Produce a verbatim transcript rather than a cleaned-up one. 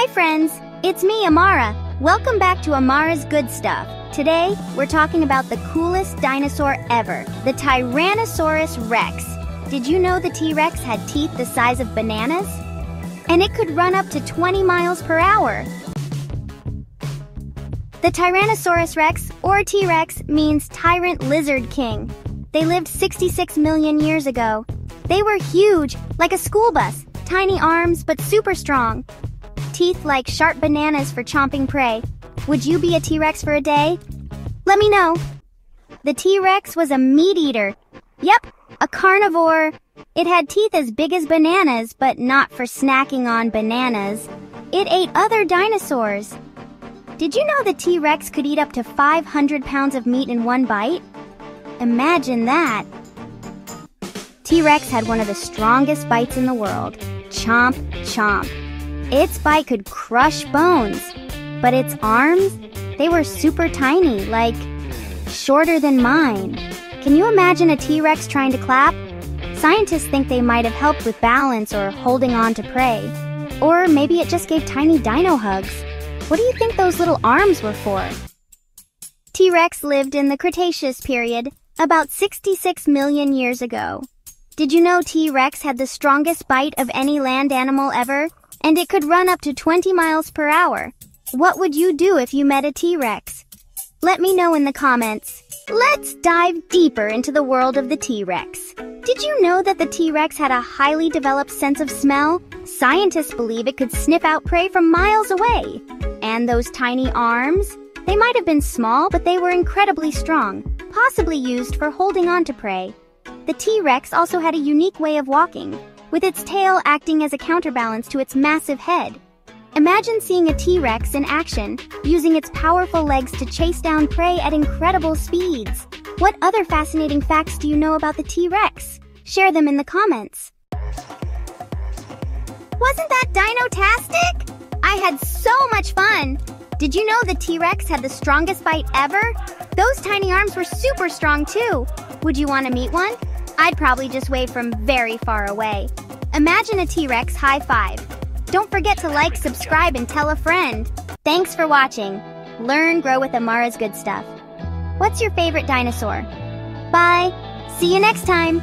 Hi friends, it's me Amara. Welcome back to Amara's Good Stuff. Today, we're talking about the coolest dinosaur ever, the Tyrannosaurus Rex. Did you know the T-Rex had teeth the size of bananas? And it could run up to twenty miles per hour. The Tyrannosaurus Rex, or T-Rex, means Tyrant Lizard King. They lived sixty-six million years ago. They were huge, like a school bus, tiny arms but super strong. Teeth like sharp bananas for chomping prey. Would you be a T-Rex for a day? Let me know. The T-Rex was a meat eater. Yep, a carnivore. It had teeth as big as bananas, but not for snacking on bananas. It ate other dinosaurs. Did you know the T-Rex could eat up to five hundred pounds of meat in one bite? Imagine that. T-Rex had one of the strongest bites in the world. Chomp, chomp. Its bite could crush bones, but its arms, they were super tiny, like shorter than mine. Can you imagine a T-Rex trying to clap? Scientists think they might have helped with balance or holding on to prey. Or maybe it just gave tiny dino hugs. What do you think those little arms were for? T-Rex lived in the Cretaceous period, about sixty-six million years ago. Did you know T-Rex had the strongest bite of any land animal ever? And it could run up to twenty miles per hour. What would you do if you met a T-Rex? Let me know in the comments. Let's dive deeper into the world of the T-Rex. Did you know that the T-Rex had a highly developed sense of smell? Scientists believe it could sniff out prey from miles away. And those tiny arms? They might have been small, but they were incredibly strong, possibly used for holding on to prey. The T-Rex also had a unique way of walking, with its tail acting as a counterbalance to its massive head. Imagine seeing a T-Rex in action, using its powerful legs to chase down prey at incredible speeds. What other fascinating facts do you know about the T-Rex? Share them in the comments. Wasn't that dino-tastic? I had so much fun! Did you know the T-Rex had the strongest bite ever? Those tiny arms were super strong too. Would you want to meet one? I'd probably just wave from very far away. Imagine a T-Rex high five. Don't forget to like, subscribe, and tell a friend. Thanks for watching. Learn, grow with Amara's Good Stuff. What's your favorite dinosaur? Bye. See you next time.